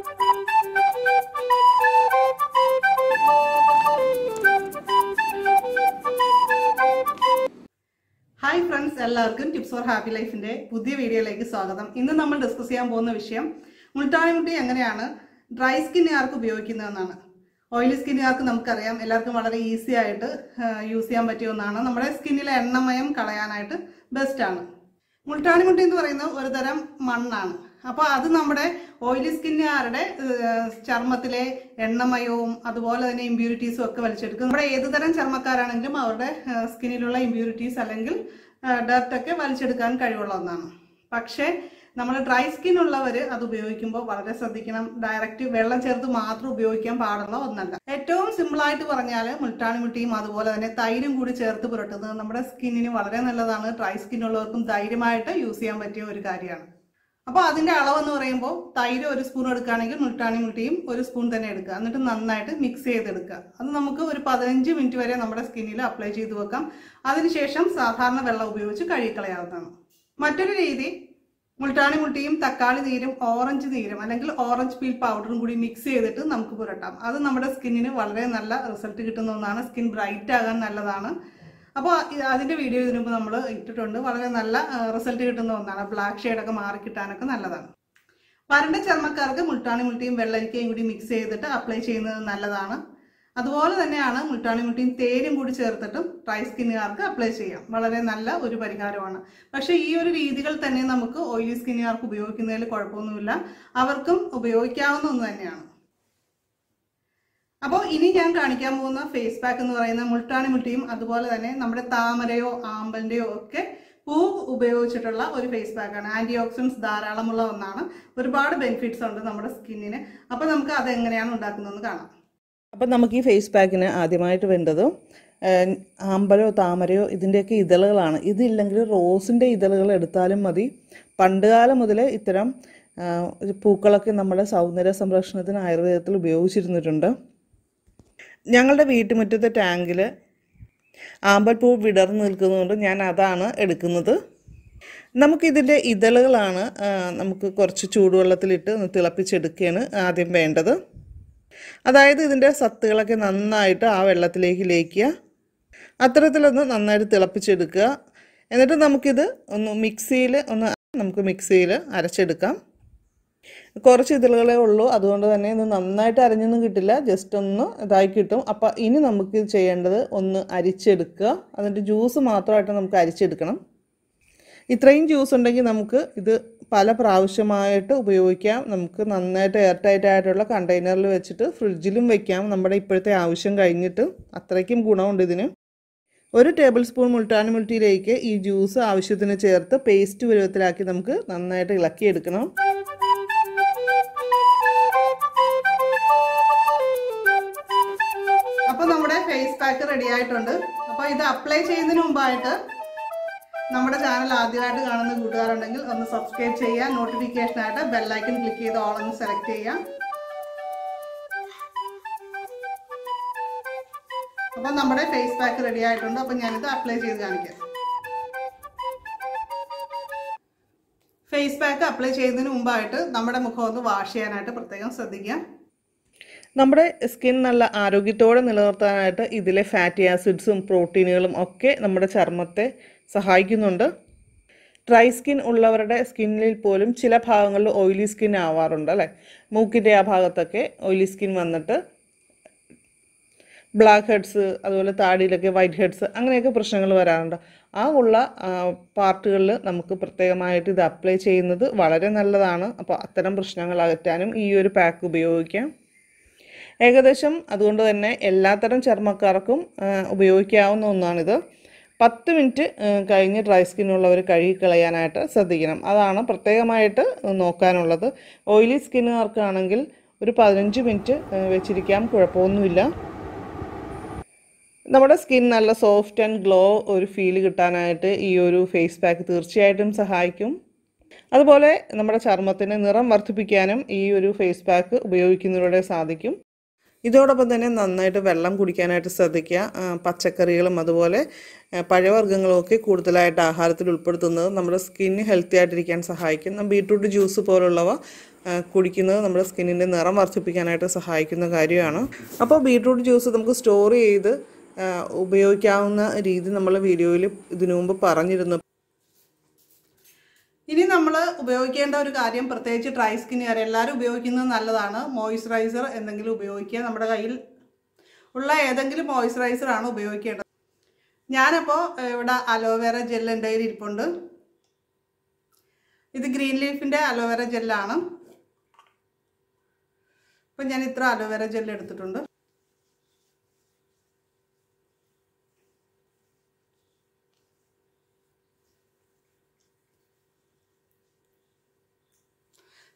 High friends tips for happy life video स्वागतम। इन नाम डिस्कस विषय मुल्टानी मिट्टी एंगनेयानु ड्राई स्किन्नुकार्क्कु उपयोगिक्कुन्नतानु। ऑयली स्किन्नुकार्क्कु नमुक्करियाम एल्लार्क्कुम वळरे ईसी आयिट्टु यूस चेय्यान पट्टिय ओन्नानु। नम्मुडे स्किन्निले एण्णमयम कळयानायिट्टु बेस्ट आनु। मुल्टानी मिट्टी एन्नु परयुन्न ओरु तरम मण्णानु। अप्पोल अत नम्मुडे ऑयली स्किन्नुकारुडे चर्मत्तिले एण्णमयवुम अतुपोले तन्ने इम्प्यूरिटीसुम ओक्के वलिच्चेडुक्कुम। नम्मुडे एत तरम चर्मक्काराणेങ്കിലും അവരുടെ സ്കിന്നിലുള്ള ഇംപ്യൂരിറ്റീസ് അല്ലെങ്കിൽ ഡർട്ട് ഒക്കെ വലിച്ചെടുക്കാൻ കഴിവുള്ള ഒന്നാണ്। പക്ഷേ നമ്മൾ ഡ്രൈ സ്കിൻ ഉള്ളവർ അത് ഉപയോഗിക്കുമ്പോൾ വളരെ ശ്രദ്ധിക്കണം। ഡയറക്റ്റ് വെള്ളം ചേർത്ത് മാത്രം ഉപയോഗിക്കാൻ പാടുള്ള ഒന്നല്ല। ഏറ്റവും സിമ്പിൾ ആയിട്ട് പറഞ്ഞാൽ മുൾട്ടാണി മിട്ടിയും അതുപോലെ തന്നെ തൈരും കൂടി ചേർത്ത് പുരട്ടുന്നത് നമ്മുടെ സ്കിന്നിന് വളരെ നല്ലതാണ്। ഡ്രൈ സ്കിൻ ഉള്ളവർക്കും ധൈര്യമായിട്ട് യൂസ് ചെയ്യാൻ പറ്റിയ ഒരു കാര്യമാണ്। അപ്പോൾ അതിന്റെ അളവ് എന്ന് പറയുമ്പോൾ തൈര് 1 സ്പൂൺ എടുക്കുകയാണെങ്കിൽ മുൾട്ടാണി മിട്ടിയും 1 സ്പൂൺ തന്നെ എടുക്കുക। എന്നിട്ട് നന്നായിട്ട് മിക്സ് ചെയ്തെടുക്കുക। അത് നമുക്ക് ഒരു 15 മിനിറ്റ് വരെ നമ്മുടെ സ്കിന്നിൽ അപ്ലൈ ചെയ്തു വെക്കാം। അതിനുശേഷം സാധാരണ വെള്ളം ഉപയോഗിച്ച് കഴുകിക്കളയാവുന്നതാണ്। മറ്റൊരു രീതി മുൾട്ടാണി മിട്ടിയും തക്കാളി നീരും ഓറഞ്ച് നീരും അല്ലെങ്കിൽ ഓറഞ്ച് പീൽ പൗഡറും കൂടി മിക്സ് ചെയ്തിട്ട് നമുക്ക് പുരട്ടാം। അത് നമ്മുടെ സ്കിന്നിന് വളരെ നല്ല റിസൾട്ട് കിട്ടുന്ന ഒന്നാണ്। സ്കിൻ ബ്രൈറ്റ് ആകാൻ നല്ലതാണ്। അപ്പോൾ അതിന്റെ വീഡിയോ ഇതിനു മുമ്പ് നമ്മൾ ഇട്ടിട്ടുണ്ട്। വളരെ നല്ല റിസൾട്ട് കിട്ടുന്ന ഒന്നാണ്। ബ്ലാക്ക് ഷെയ്ഡ് ഒക്കെ മാറി കിട്ടാനൊക്കെ നല്ലതാണ്। വരണ്ട ചർമ്മക്കാർക്ക് മുൾട്ടാണി മിട്ടിയും വെള്ളരിക്കയും കൂടി മിക്സ് ചെയ്തിട്ട് അപ്ലൈ ചെയ്യുന്നത് നല്ലതാണ്। അതുപോലെ തന്നെയാണ് മുൾട്ടാണി മിട്ടിയും തേനും കൂടി ചേർത്തിട്ടും ഡ്രൈ സ്കിന്നുകാർക്ക് അപ്ലൈ ചെയ്യാം। വളരെ നല്ല ഒരു പരിഹാരമാണ്। പക്ഷേ ഈ ഒരു രീതികൾ തന്നെ നമുക്ക് ഓയിലി സ്കിന്നുകാർക്ക് ഉപയോഗിക്കുന്നതിൽ കുഴപ്പമൊന്നുമില്ല, അവർക്കും ഉപയോഗിക്കാവുന്ന ഒന്ന് തന്നെയാണ്। അപ്പോൾ ഇനി ഞാൻ കാണിക്കാൻ പോകുന്ന ഫേസ് പാക്ക് എന്ന് പറയുന്ന മുൾട്ടാണി മിട്ടിയും അതുപോലെ തന്നെ നമ്മുടെ താമരയോ ആമ്പലിൻ്റെയോ ഒക്കെ പൂ ഉപയോഗിച്ചിട്ടുള്ള ഒരു ഫേസ് പാക്കാണ്। ആന്റി ഓക്സിഡൻസ് ധാരാളമുള്ള ഒന്നാണ്। ഒരുപാട് ബെനിഫിറ്റ്സ് ഉണ്ട് നമ്മുടെ സ്കിന്നിന്। അപ്പോൾ നമുക്ക് അതെങ്ങനെയാണ് ഉണ്ടാക്കുന്നതെന്ന് കാണാം। അപ്പോൾ നമുക്ക് ഈ ഫേസ് പാക്കിന് ആദ്യമായിട്ട് വേണ്ടത് ആമ്പലോ താമരയോ ഇതിൻ്റെയൊക്കെ ഇതളുകളാണ്। ഇതില്ലെങ്കിൽ റോസിൻ്റെ ഇതളുകൾ എടുത്താലും മതി। പണ്ടുകാലം മുതലേ ഇത്തരം പൂക്കളൊക്കെ നമ്മുടെ സൗന്ദര്യ സംരക്ഷണത്തിന് ആയുർവേദത്തിൽ ഉപയോഗിച്ചിരുന്നിട്ടുണ്ട്। ഞങ്ങളുടെ വീട്ടുമുറ്റത്തെ ടാങ്കിൽ ആമ്പൽ പൂ വിടർന്ന് നിൽക്കുന്നതുകൊണ്ട് ഞാൻ അതാണ് എടുക്കുന്നത്। നമുക്കിതിൻ്റെ ഇതളുകളാണ് നമുക്ക് കുറച്ച് ചൂടുവെള്ളത്തിലിട്ട് തിളപ്പിച്ചെടുക്കുകയാണ് ആദ്യം വേണ്ടത്। അതായത് ഇതിൻ്റെ സത്തുകളൊക്കെ നന്നായിട്ട് ആ വെള്ളത്തിലേക്ക് ലയിക്കുക. അത്തരത്തിലൊന്ന് നന്നായിട്ട് തിളപ്പിച്ചെടുക്കുക. എന്നിട്ട് നമുക്കിത് ഒന്ന് മിക്സിയിൽ അരച്ചെടുക്കാം। കുറച്ച് ഇതളുകളേ ഉള്ളൂ, അതുകൊണ്ട് തന്നെ ഇത് നന്നായിട്ട് അരഞ്ഞൊന്നും കിട്ടില്ല, ജസ്റ്റ് ഒന്ന് ഇതായി കിട്ടും. അപ്പോൾ ഇനി നമുക്ക് ചെയ്യേണ്ടത് ഒന്ന് അരിച്ചെടുക്കുക. അതിൻ്റെ ജ്യൂസ് മാത്രമായിട്ട് നമുക്ക് അരിച്ചെടുക്കണം। ഇത്രയും ജ്യൂസ് ഉണ്ടെങ്കിൽ നമുക്ക് ഇത് പല പ്രാവശ്യമായിട്ട് ഉപയോഗിക്കാം. നമുക്ക് നന്നായിട്ട് എയർ ടൈറ്റ് ആയിട്ടുള്ള കണ്ടെയ്നറിൽ വെച്ചിട്ട് ഫ്രിഡ്ജിലും വെക്കാം. നമ്മുടെ ഇപ്പോഴത്തെ ആവശ്യം കഴിഞ്ഞിട്ട് അത്രയ്ക്കും ഗുണമുണ്ട് ഇതിന്। 1 ടേബിൾ സ്പൂൺ മുൾട്ടാനി മിട്ടിയിലേക്ക് ഈ ജ്യൂസ് ആവശ്യത്തിന് ചേർത്ത് പേസ്റ്റ് പരുവത്തിലാക്കി നമുക്ക് നന്നായിട്ട് ഇളക്കിയെടുക്കണം. അപ്പോൾ നമ്മുടെ ഫേസ് പാക്ക് റെഡി ആയിട്ടുണ്ട്. അപ്പോൾ ഇത് അപ്ലൈ ചെയ്യുന്നതിന് മുമ്പായിട്ട് നമ്മുടെ ചാനൽ ആദ്യമായിട്ട് കാണുന്ന കൂട്ടുകാരുണ്ടെങ്കിൽ ഒന്ന് സബ്സ്ക്രൈബ് ചെയ്യുക. നോട്ടിഫിക്കേഷനായിട്ട് ബെല്ലൈക്കൺ ക്ലിക്ക് ചെയ്ത് ഓൾ എന്ന് സെലക്ട് ചെയ്യുക. അപ്പം നമ്മുടെ ഫേസ് പാക്ക് റെഡി ആയിട്ടുണ്ട്. അപ്പം ഞാനിത് അപ്ലൈ ചെയ്ത് കാണിക്കാം. ഫേസ് പാക്ക് അപ്ലൈ ചെയ്യുന്നതിന് മുമ്പായിട്ട് നമ്മുടെ മുഖം ഒന്ന് വാഷ് ചെയ്യാനായിട്ട് പ്രത്യേകം ശ്രദ്ധിക്കുക. നമ്മുടെ സ്കിൻ നല്ല ആരോഗ്യത്തോടെ നിലനിർത്താനായിട്ട് ഇതിലെ ഫാറ്റി ആസിഡ്സും പ്രോട്ടീനുകളും ഒക്കെ നമ്മുടെ ചർമ്മത്തെ സഹായിക്കുന്നുണ്ട്. ഡ്രൈ സ്കിൻ ഉള്ളവരുടെ സ്കിന്നിൽ പോലും ചില ഭാഗങ്ങളിൽ ഓയിലി സ്കിൻ ആവാറുണ്ട് അല്ലേ. മൂക്കിൻ്റെ ആ ഭാഗത്തൊക്കെ ഓയിലി സ്കിൻ വന്നിട്ട് ബ്ലാക്ക് ഹെഡ്സ്, അതുപോലെ താടിയിലൊക്കെ വൈറ്റ് ഹെഡ്സ്, അങ്ങനെയൊക്കെ പ്രശ്നങ്ങൾ വരാറുണ്ട്. ആ ഉള്ള പാർട്ടുകളിൽ നമുക്ക് പ്രത്യേകമായിട്ട് ഇത് അപ്ലൈ ചെയ്യുന്നത് വളരെ നല്ലതാണ്. അപ്പോൾ അത്തരം പ്രശ്നങ്ങൾ അകറ്റാനും ഈ ഒരു പാക്ക് ഉപയോഗിക്കാം. ഏകദേശം അതുകൊണ്ട് തന്നെ എല്ലാത്തരം ചർമ്മക്കാർക്കും ഉപയോഗിക്കാവുന്ന ഒന്നാണിത്. 10 മിനിറ്റ് കഴിഞ്ഞ് ഡ്രൈ സ്കിന്നുള്ളവർ കഴുകിക്കളയാനായിട്ട് ശ്രദ്ധിക്കണം. അതാണ് പ്രത്യേകമായിട്ട് നോക്കാനുള്ളത്. ഓയിലി സ്കിന്നുകാർക്കാണെങ്കിൽ ഒരു 15 മിനിറ്റ് വെച്ചിരിക്കാം, കുഴപ്പമൊന്നുമില്ല. നമ്മുടെ സ്കിൻ നല്ല സോഫ്റ്റ് ആൻഡ് ഗ്ലോ ഒരു ഫീൽ കിട്ടാനായിട്ട് ഈ ഒരു ഫേസ് പാക്ക് തീർച്ചയായിട്ടും സഹായിക്കും. അതുപോലെ നമ്മുടെ ചർമ്മത്തിന് നിറം വർദ്ധിപ്പിക്കാനും ഈ ഒരു ഫേസ് പാക്ക് ഉപയോഗിക്കുന്നതിലൂടെ സാധിക്കും. ഇതോടൊപ്പം തന്നെ നന്നായിട്ട് വെള്ളം കുടിക്കാനായിട്ട് ശ്രദ്ധിക്കുക. പച്ചക്കറികളും അതുപോലെ പഴവർഗ്ഗങ്ങളുമൊക്കെ കൂടുതലായിട്ട് ആഹാരത്തിൽ ഉൾപ്പെടുത്തുന്നത് നമ്മുടെ സ്കിന്ന് ഹെൽത്തി ആയിട്ടിരിക്കാൻ സഹായിക്കും. ബീട്രൂട്ട് ജ്യൂസ് പോലുള്ളവ കുടിക്കുന്നത് നമ്മുടെ സ്കിന്നിന്റെ നിറം വർദ്ധിപ്പിക്കാനായിട്ട് സഹായിക്കുന്ന കാര്യമാണ്. അപ്പോൾ ബീറ്റ്‌റൂട്ട് ജ്യൂസ് നമുക്ക് സ്റ്റോർ ചെയ്ത് ഉപയോഗിക്കാവുന്ന രീതി നമ്മൾ വീഡിയോയിൽ ഇതിനു മുൻപ് പറഞ്ഞിരുന്നു. ഇനി നമ്മൾ ഉപയോഗിക്കേണ്ട ഒരു കാര്യം പ്രത്യേകിച്ച് ഡ്രൈ സ്കിന്നുകാരെ എല്ലാവരും ഉപയോഗിക്കുന്നത് നല്ലതാണ്. മോയ്സ്ചറൈസർ എന്തെങ്കിലും ഉപയോഗിക്കുക. നമ്മുടെ കയ്യിൽ ഉള്ള ഏതെങ്കിലും മോയ്സ്ചറൈസറാണ് ഉപയോഗിക്കേണ്ടത്. ഞാനപ്പോൾ ഇവിടെ അലോവേര ജെൽ എൻ്റെ കയ്യിൽ ഇരിപ്പുണ്ട്. ഇത് ഗ്രീൻ ലീഫിൻ്റെ അലോവേര ജെല്ലാണ്. അപ്പം ഞാൻ ഇത്ര അലോവേര ജെല്ല് എടുത്തിട്ടുണ്ട്.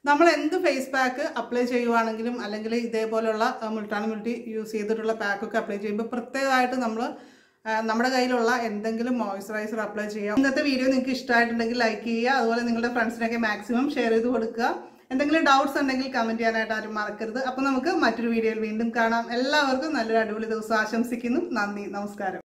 നമ്മൾ എന്ത് ഫേസ് പാക്ക് അപ്ലൈ ചെയ്യുവാണെങ്കിലും അല്ലെങ്കിൽ ഇതേപോലെയുള്ള മുൾട്ടാണി മിട്ടി യൂസ് ചെയ്തിട്ടുള്ള പാക്കൊക്കെ അപ്ലൈ ചെയ്യുമ്പോൾ പ്രത്യേകമായിട്ട് നമ്മൾ നമ്മുടെ കയ്യിലുള്ള എന്തെങ്കിലും മോയ്സ്ചറൈസർ അപ്ലൈ ചെയ്യാം. ഇന്നത്തെ വീഡിയോ നിങ്ങൾക്ക് ഇഷ്ടമായിട്ടുണ്ടെങ്കിൽ ലൈക്ക് ചെയ്യുക. അതുപോലെ നിങ്ങളുടെ ഫ്രണ്ട്സിനൊക്കെ മാക്സിമം ഷെയർ ചെയ്ത് കൊടുക്കുക. എന്തെങ്കിലും ഡൗട്ട്സ് ഉണ്ടെങ്കിൽ കമൻറ്റ് ചെയ്യാനായിട്ട് ആരും മറക്കരുത്. അപ്പോൾ നമുക്ക് മറ്റൊരു വീഡിയോയിൽ വീണ്ടും കാണാം. എല്ലാവർക്കും നല്ലൊരു അടിപൊളി ദിവസം ആശംസിക്കുന്നു. നന്ദി, നമസ്കാരം.